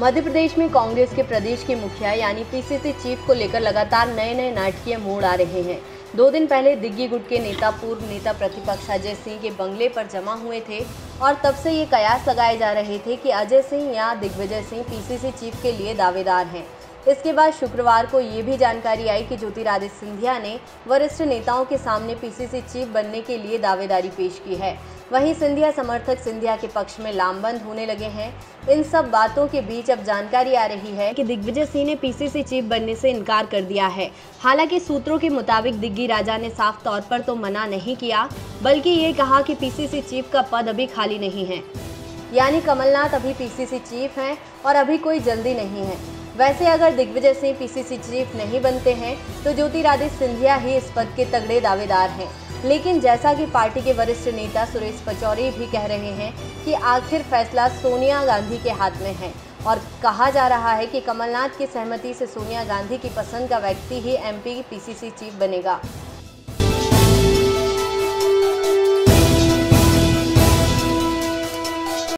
मध्य प्रदेश में कांग्रेस के प्रदेश के मुखिया यानी पीसीसी चीफ को लेकर लगातार नए नए नाटकीय मोड़ आ रहे हैं। 2 दिन पहले दिग्गज गुट के नेता पूर्व नेता प्रतिपक्ष अजय सिंह के बंगले पर जमा हुए थे और तब से ये कयास लगाए जा रहे थे कि अजय सिंह या दिग्विजय सिंह पीसीसी चीफ के लिए दावेदार हैं। इसके बाद शुक्रवार को ये भी जानकारी आई कि ज्योतिरादित्य सिंधिया ने वरिष्ठ नेताओं के सामने पीसीसी चीफ बनने के लिए दावेदारी पेश की है। वहीं सिंधिया समर्थक सिंधिया के पक्ष में लामबंद होने लगे हैं। इन सब बातों के बीच अब जानकारी आ रही है कि दिग्विजय सिंह ने पीसीसी चीफ बनने से इनकार कर दिया है। हालांकि सूत्रों के मुताबिक दिग्गी राजा ने साफ तौर पर तो मना नहीं किया, बल्कि ये कहा कि पीसीसी चीफ का पद अभी खाली नहीं है, यानी कमलनाथ अभी पीसीसी चीफ हैं और अभी कोई जल्दी नहीं है। वैसे अगर दिग्विजय सिंह पीसीसी चीफ नहीं बनते हैं तो ज्योतिरादित्य सिंधिया ही इस पद के तगड़े दावेदार हैं। लेकिन जैसा कि पार्टी के वरिष्ठ नेता सुरेश पचौरी भी कह रहे हैं कि आखिर फैसला सोनिया गांधी के हाथ में है और कहा जा रहा है कि कमलनाथ की सहमति से सोनिया गांधी की पसंद का व्यक्ति ही एमपी पीसीसी चीफ बनेगा।